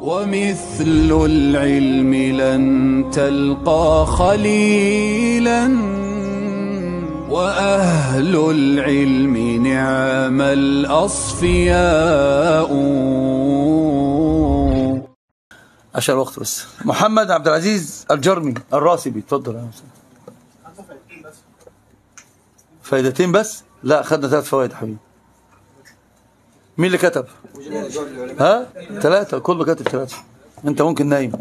ومثل العلم لن تلقى خليلا وأهل العلم نعم الأصفياء. عشان الوقت بس. محمد عبد العزيز الجرمي الراسبي، اتفضل يا استاذ. فايدتين بس؟ لا خدنا 3 فوائد حبيبي. مين اللي كتب؟ ها؟ 3، كله كاتب 3. أنت ممكن نايم.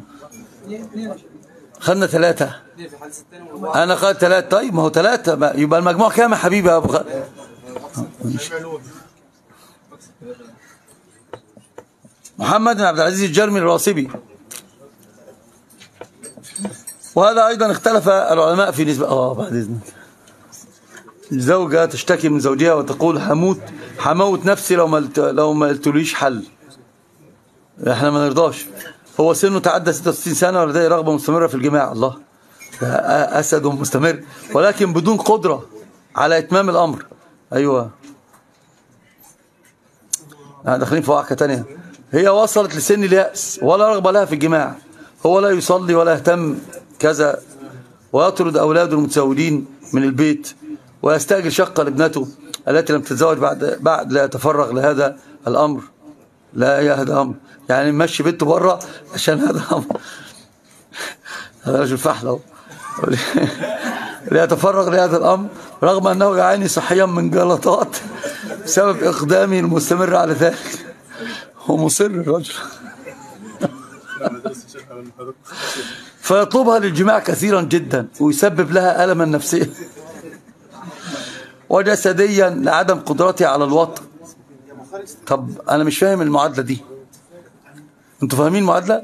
خدنا 3. أنا خدت 3، طيب ما هو 3 يبقى المجموع كام يا حبيبي يا أبو خالد؟ محمد بن عبد العزيز الجرمي الراسبي. وهذا أيضا اختلف العلماء في نسبة بعد إذنك. زوجة تشتكي من زوجها وتقول حموت نفسي لو ما قلتليش حل. احنا ما نرضاش. هو سنه تعدى 66 سنة ولديه رغبة مستمرة في الجماع. الله، أسد مستمر ولكن بدون قدرة على إتمام الأمر. أيوه داخلين في وعكة تانية. هي وصلت لسن اليأس ولا رغبة لها في الجماع، هو لا يصلي ولا يهتم كذا، ويطرد أولاده المتزوجين من البيت، ويستأجر شقة لابنته التي لم تتزوج بعد لا يتفرغ لهذا الأمر. لا يا هذا أمر، يعني مشي بنته بره عشان هذا أمر. هذا رجل فحله لا يتفرغ لهذا الأمر رغم أنه يعاني صحيا من جلطات بسبب إقدامه المستمر على ذلك. هو مصر الرجل فيطلبها للجماع كثيرا جدا ويسبب لها ألما نفسيا وجسديا لعدم قدرتي على الوطء. طب انا مش فاهم المعادله دي، انتوا فاهمين المعادله؟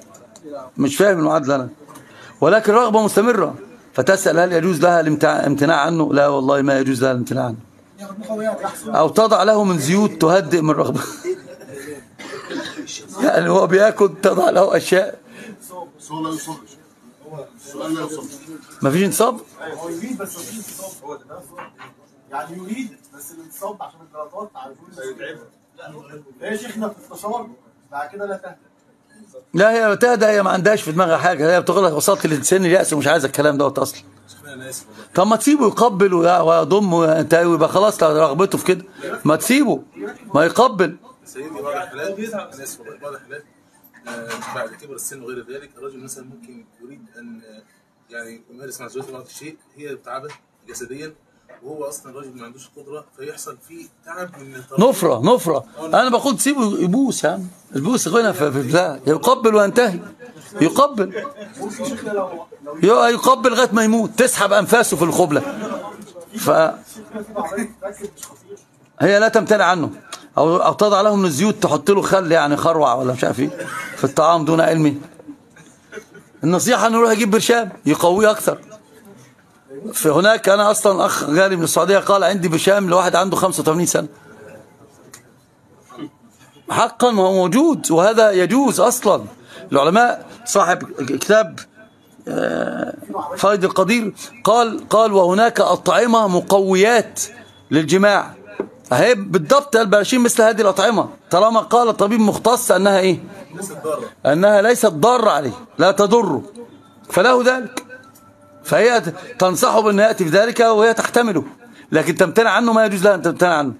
مش فاهم المعادله انا. ولكن رغبه مستمره، فتسال هل يجوز لها الامتناع عنه؟ لا والله ما يجوز لها الامتناع عنه، او تضع له من زيوت تهدئ من رغبه يعني هو بياكل تضع له اشياء. ما فيش انصاب، هو يريد بس ما فيش انصاب. هو ده يعني يريد بس الانتصاب عشان الجلطات تعرفون يتعبها. لا يا شيخنا بتتشاور بعد كده لا تهدى. لا هي لا تهدى، هي ما عندهاش في دماغها حاجه، هي بتغلط. وصلت لسن اليأس ومش عايزه الكلام دوت اصلا. طب ما تسيبه يقبل ويضم ويبقى خلاص رغبته في كده، ما تسيبه ما يقبل. سيدي بعض الحالات، بعد كبر السن وغير ذلك، الرجل مثلا ممكن يريد ان يعني يمارس مع زوجته بعض الشيء، هي بتعبه جسديا وهو اصلا الراجل ما عندوش قدره، فيحصل فيه تعب من نفره. انا بقول تسيبه يبوس يا عم، البوس هنا في بتاع يقبل وينتهي. يقبل يقبل لغايه ما يموت، تسحب انفاسه في القبله. ف هي لا تمتنع عنه او تضع له من الزيوت، تحط له خل يعني خروع ولا مش عارف ايه في الطعام دون علمي. النصيحه انه يروح يجيب برشام يقويه اكثر. في هناك انا اصلا اخ جاري من السعوديه قال عندي برشام لواحد عنده 85 سنه. حقا ما هو موجود، وهذا يجوز اصلا. العلماء صاحب كتاب فائد القدير قال وهناك اطعمه مقويات للجماع. اهي بالضبط البراشيم مثل هذه الاطعمه، طالما قال الطبيب مختص انها ايه؟ انها ليست ضاره عليه، لا تضره، فله ذلك. فهي تنصحه بأن يأتي بذلك وهي تحتمله، لكن تمتنع عنه ما يجوز لها أن تمتنع عنه.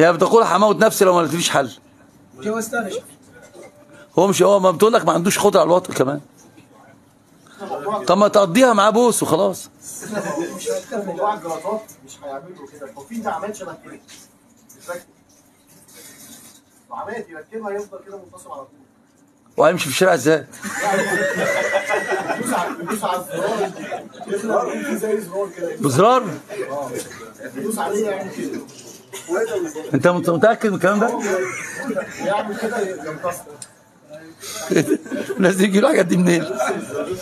هي بتقول حموت نفسي لو ما لقيتليش حل. هو ما بتقول لك ما عندوش قدرة على الوطء كمان. طب ما تقضيها معاه بوس وخلاص. مش هيتكلم موضوع الجلطات، مش هيعملوا كده، هو في تعامل شبه كده. وعمال يركبها يفضل كده منفصل على طول. وهيمشي في الشارع ازاي؟ بزرار؟ انت متأكد من الكلام ده؟ الناس دي يجيبوا الحاجات دي منين؟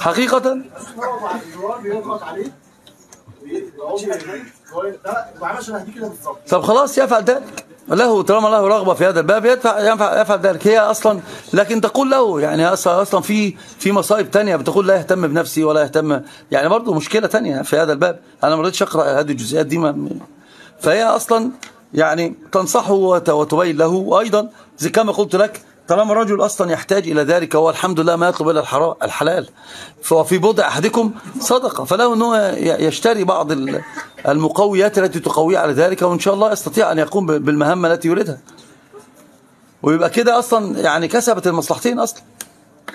حقيقة؟ طب خلاص يفعل ذلك. له طالما له رغبه في هذا الباب يفعل ذلك. هي اصلا لكن تقول له يعني اصلا في مصائب ثانيه، بتقول لا يهتم بنفسي ولا يهتم، يعني برضه مشكله ثانيه في هذا الباب. انا ما رضيتش اقرا هذه الجزئيات دي. فهي اصلا يعني تنصحه وتبين له. وايضا زي كما قلت لك طالما الرجل أصلا يحتاج إلى ذلك، هو الحمد لله ما يطلب إلا الحلال، ففي بضع أحدكم صدقة، فله أنه يشتري بعض المقويات التي تقويه على ذلك، وإن شاء الله يستطيع أن يقوم بالمهمة التي يريدها، ويبقى كده أصلا يعني كسبت المصلحتين أصلا،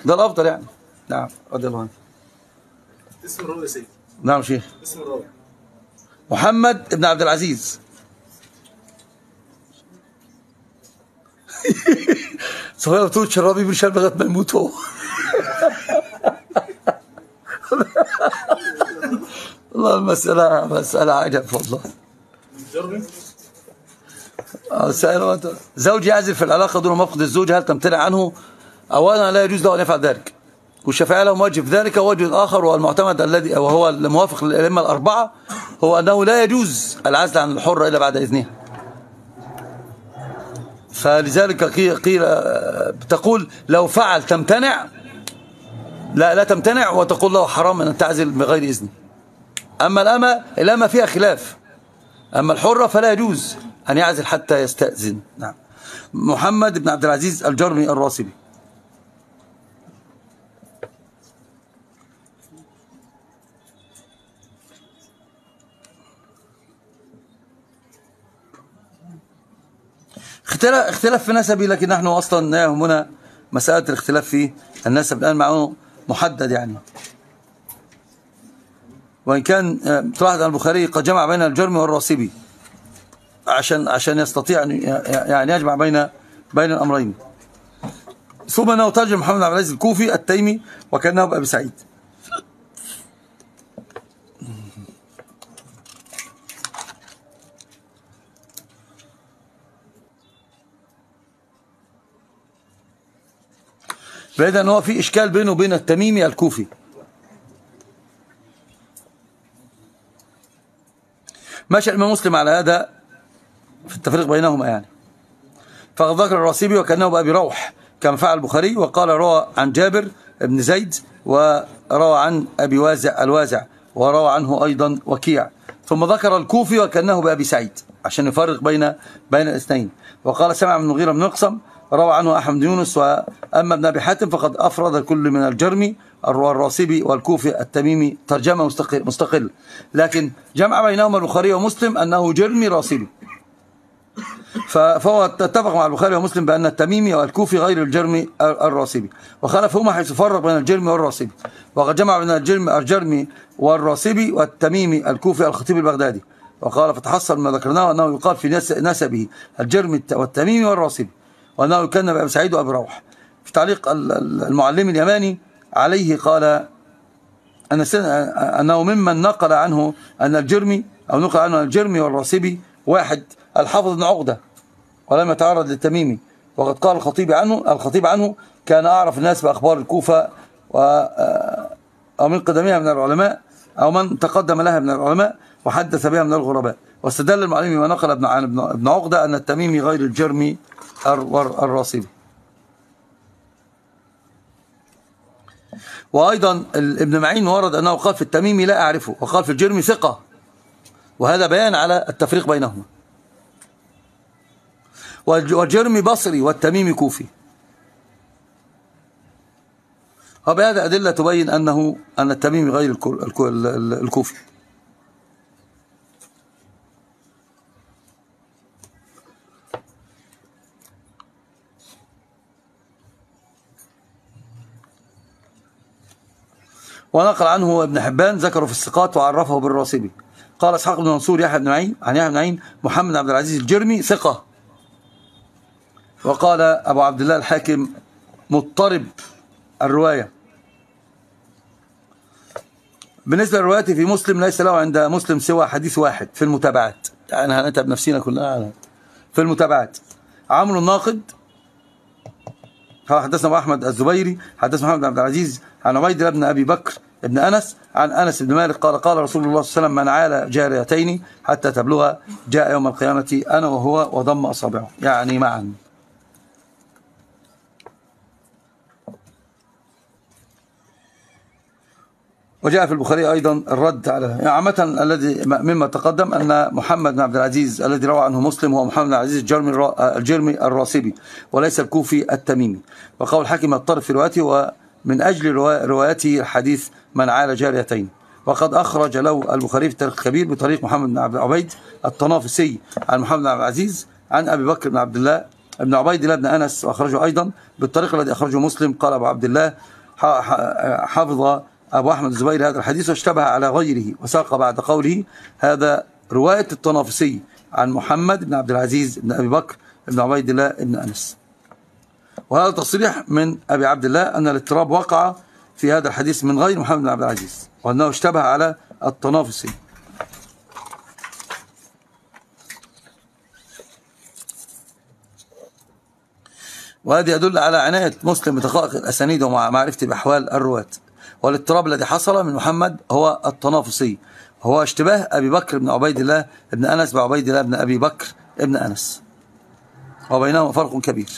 ده الأفضل يعني. نعم رضي الله عنه. اسم الراوي يا سيدي. نعم شيخ. اسم الراوي محمد بن عبد العزيز. صغير بتقول شرابي بن شرب لغايه ما يموت هو. والله المسألة مسألة عجب والله. زوج يعزل في العلاقة دون مفقد الزوج، هل تمتنع عنه؟ أولا لا يجوز له أن يفعل ذلك، والشافعية لهم وجه في ذلك ووجه آخر، والمعتمد الذي وهو الموافق للأئمة الأربعة هو أنه لا يجوز العزل عن الحرة إلا بعد إذنها. فلذلك قيل تقول لو فعل تمتنع، لا تمتنع وتقول له حرام أن تعزل بغير إذنه. أما الأمة فيها خلاف، أما الحرة فلا يجوز أن يعزل حتى يستأذن. نعم. محمد بن عبد العزيز الجرمي الراسبي. اختلاف في نسبه، لكن نحن اصلا هنا مساله الاختلاف في النسب الان معه محدد يعني. وان كان تلاحظ ان البخاري قد جمع بين الجرمي والراسبي عشان يستطيع ان يعني يجمع بين الامرين. ثم انه ترجم محمد عبد العزيز الكوفي التيمي وكانه بأبي سعيد. بعيد ان هو في اشكال بينه وبين التميمي الكوفي. مشى الامام مسلم على هذا في التفريق بينهما يعني. فقد ذكر الراسبي وكانه بأبي روح كما فعل البخاري، وقال روى عن جابر بن زيد، وروى عن ابي وازع الوازع، وروى عنه ايضا وكيع. ثم ذكر الكوفي وكانه بأبي سعيد عشان يفرق بين الاثنين، وقال سمع من نغيرة بن الأقصم، روى عنه أحمد يونس. وأما ابن أبي حاتم فقد أفرد الكل من الجرمي الراسبي والكوفي التميمي ترجمة مستقل، لكن جمع بينهما البخاري ومسلم أنه جرمي راسبي، فهو اتفق مع البخاري ومسلم بأن التميمي والكوفي غير الجرمي الراسبي، وخالفهما حيث فرق بين الجرمي والراسبي. وقد جمع بين الجرمي والراسبي والتميمي الكوفي الخطيب البغدادي، وقال فتحصل ما ذكرناه أنه يقال في نسبه الجرمي والتميمي والراسبي، وأنه كان أبي سعيد وأبي روح. في تعليق المعلم اليماني عليه قال أنه ممن نقل عنه أن الجرمي أو نقل عنه أن الجرمي والراسبي واحد الحافظ بن عقده، ولم يتعرض للتميمي. وقد قال الخطيب عنه كان أعرف الناس بأخبار الكوفة أو من قدمها من العلماء أو من تقدم لها من العلماء، وحدث بها من الغرباء. واستدل المعلم ما نقل ابن عقده أن التميمي غير الجرمي الراسبي. وأيضا ابن معين ورد أنه قال في التميمي لا أعرفه، وقال في الجرمي ثقة، وهذا بيان على التفريق بينهما. والجرمي بصري والتميمي كوفي. وبهذا أدلة تبين أن التميمي غير الكوفي. ونقل عنه ابن حبان ذكره في الثقات وعرفه بالراسبي. قال اسحاق بن منصور يحيى بن نعيم عن يحيى بن نعيم محمد عبد العزيز الجرمي ثقة، وقال أبو عبد الله الحاكم مضطرب الرواية. بالنسبة للروايات في مسلم ليس له عند مسلم سوى حديث واحد في المتابعات، يعني هنتعب نفسينا كلنا في المتابعات. عمرو الناقد حدثنا أبو أحمد الزبيري، حدثنا محمد بن عبد العزيز عن عبيدة بن أبي بكر بن أنس، عن أنس بن مالك قال قال رسول الله صلى الله عليه وسلم من عال جاريتين حتى تبلغ جاء يوم القيامة أنا وهو وضم أصابعه، يعني معا. وجاء في البخاري أيضا الرد على عامة الذي مما تقدم أن محمد بن عبد العزيز الذي روى عنه مسلم هو محمد بن عبد العزيز الجرمي الراسبي وليس الكوفي التميمي. وقول حاكم الطرف في روايته ومن أجل روايته الحديث من عال جاريتين. وقد أخرج له البخاري في التاريخ الكبير بطريق محمد بن عبد العبيد الطنافسي عن محمد بن عبد العزيز عن أبي بكر بن عبد الله ابن عبيد الله بن أنس، وأخرجه أيضا بالطريق الذي أخرجه مسلم. قال أبو عبد الله حفظ أبو أحمد الزبيري هذا الحديث واشتبه على غيره، وساق بعد قوله هذا رواية الطنافسي عن محمد بن عبد العزيز بن أبي بكر بن عبيد الله بن أنس. وهذا تصريح من أبي عبد الله أن الاضطراب وقع في هذا الحديث من غير محمد بن عبد العزيز، وأنه اشتبه على الطنافسي. وهذا يدل على عناية مسلم بتحقيق الأسانيد ومعرفة بأحوال الرواة. والاضطراب الذي حصل من محمد هو الطنافسي، هو اشتباه أبي بكر بن عبيد الله بن أنس بعبيد الله بن أبي بكر بن أنس، وبينهما فرق كبير،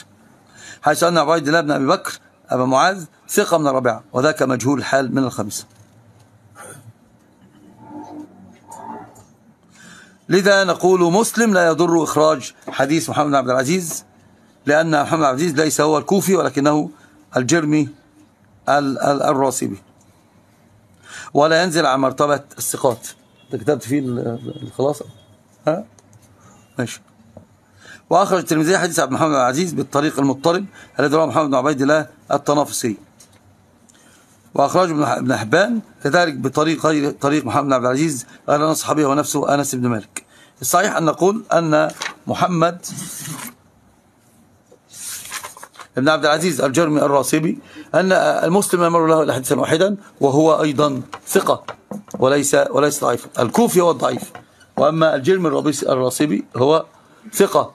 حيث أن عبيد الله بن أبي بكر أبا معاذ ثقة من الرابعة، وذاك مجهول الحال من الخمسة. لذا نقول مسلم لا يضر إخراج حديث محمد بن عبد العزيز، لأن محمد بن عبد العزيز ليس هو الكوفي ولكنه الجرمي الراسبي، ولا ينزل على مرتبة الثقات. انت كتبت فيه الخلاصة؟ ها؟ ماشي. وأخرج الترمذي حديث عبد محمد بن العزيز بالطريق المضطرب الذي رواه محمد بن عبيد الله الطنافسي، وأخرجه ابن حبان كذلك بطريق غير طريق محمد بن عبد العزيز غير أن صحابيه ونفسه أنس بن مالك. الصحيح أن نقول أن محمد ابن عبد العزيز الجرمي الراسبي أن المسلم يمر له إلا حديثا واحدا وهو أيضا ثقة وليس ضعيفا. الكوفي هو الضعيف، وأما الجرمي الراسبي هو ثقة،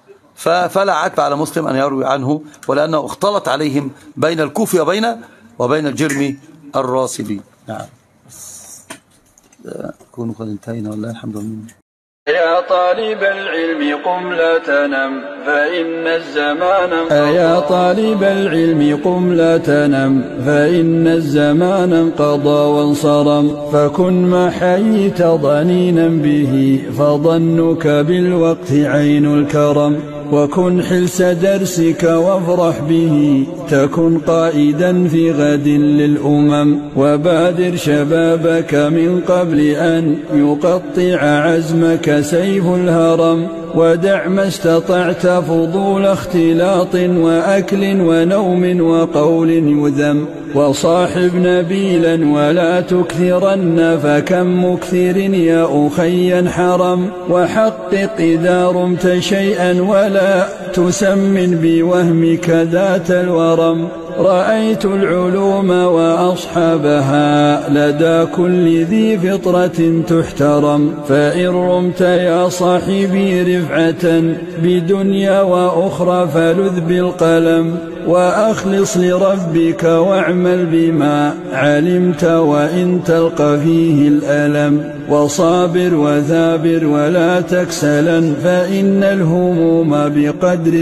فلا عتب على مسلم أن يروي عنه، ولأنه اختلط عليهم بين الكوفي وبين الجرمي الراسبي. نعم، كونوا قد انتهينا والله الحمد لله. يا طالب العلم قم لا تنم فإن الزمان انقضى. يا طالب العلم قم لا تنم فإن الزمان انقضى وانصرم، فكن ما حييت ضنينا به فظنك بالوقت عين الكرم، وكن حلس درسك وافرح به تكن قائدا في غد للأمم، وبادر شبابك من قبل أن يقطع عزمك سيف الهرم، ودع ما استطعت فضول اختلاط وأكل ونوم وقول يذم، وصاحب نبيلا ولا تكثرن فكم مكثر يا أخي حرم، وحقق إذا رمت شيئا ولا تسمن بوهمك ذات الورم، رأيت العلوم وأصحابها لدى كل ذي فطرة تحترم، فإن رمت يا صاحبي رفعة بدنيا وأخرى فلذ بالقلم، وأخلص لربك واعمل بما علمت وإن تلقى فيه الألم، وصابر وثابر ولا تكسلا فإن الهموم بقدر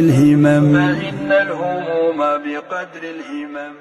الهمم.